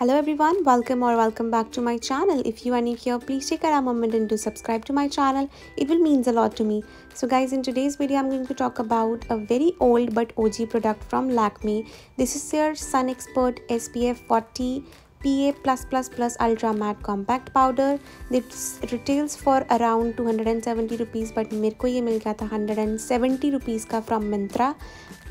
Hello everyone, welcome back to my channel. If you are new here, please take a moment and do subscribe to my channel. It will means a lot to me. So guys, in today's video I'm going to talk about a very old but OG product from Lakme. This is their Sun Expert SPF 40 PA+++ Ultra Matte Compact Powder. This retails for around 270 rupees but मेरे को ये मिल गया था 170 rupees का from Myntra.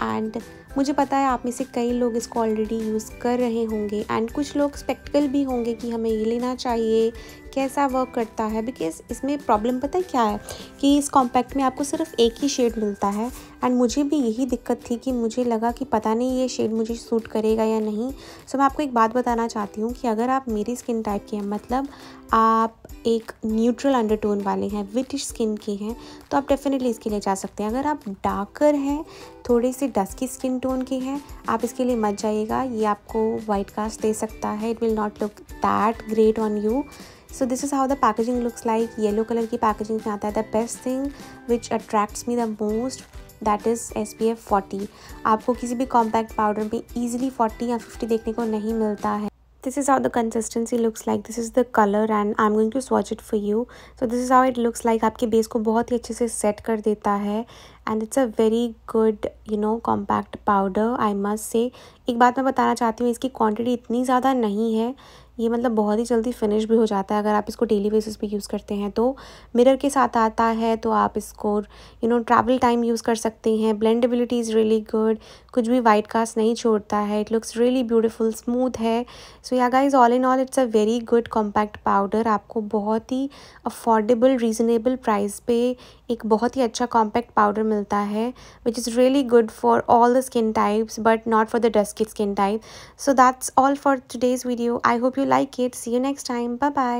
And मुझे पता है आप में से कई लोग इसको ऑलरेडी यूज़ कर रहे होंगे एंड कुछ लोग स्पेक्टिकल भी होंगे कि हमें ये लेना चाहिए, कैसा वर्क करता है. बिकॉज इसमें प्रॉब्लम पता है क्या है कि इस कॉम्पैक्ट में आपको सिर्फ एक ही शेड मिलता है एंड मुझे भी यही दिक्कत थी कि मुझे लगा कि पता नहीं ये शेड मुझे सूट करेगा या नहीं. सो मैं आपको एक बात बताना चाहती हूँ कि अगर आप मेरी स्किन टाइप के हैं, मतलब आप एक न्यूट्रल अंडरटोन वाले हैं, विटिश स्किन के हैं, तो आप डेफिनेटली इसके लिए जा सकते हैं. अगर आप डार्कर हैं, थोड़े से डस्की स्किन टोन के हैं, आप इसके लिए मत जाइएगा. ये आपको वाइट कास्ट दे सकता है. It will not look that great on you. So this is how the packaging looks like. Yellow colour की पैकेजिंग में आता है the best thing which attracts me the most, that is SPF 40. आपको किसी भी कॉम्पैक्ट पाउडर में easily 40 या 50 देखने को नहीं मिलता है. This is how the consistency looks like. This is the color and I'm going to swatch it for you. So this is how it looks like. आपके बेस को बहुत ही अच्छे से सेट कर देता है and it's a very good compact powder I must say. एक बात मैं बताना चाहती हूँ, इसकी क्वांटिटी इतनी ज़्यादा नहीं है. ये मतलब बहुत ही जल्दी फिनिश भी हो जाता है अगर आप इसको डेली बेसिस पे यूज़ करते हैं तो. मिरर के साथ आता है तो आप इसको ट्रैवल टाइम यूज़ कर सकते हैं. ब्लेंडेबिलिटी इज़ रियली गुड, कुछ भी वाइट कास्ट नहीं छोड़ता है. It looks really beautiful, smooth है. So yeah guys, all in all it's a very good compact powder. आपको बहुत ही अफोर्डेबल, रीज़नेबल प्राइस पे एक बहुत ही अच्छा कॉम्पैक्ट पाउडर मिलता है which is really good for all the skin types but not for the dusky skin type. So that's all for today's video. I hope you like it. See you next time. Bye bye.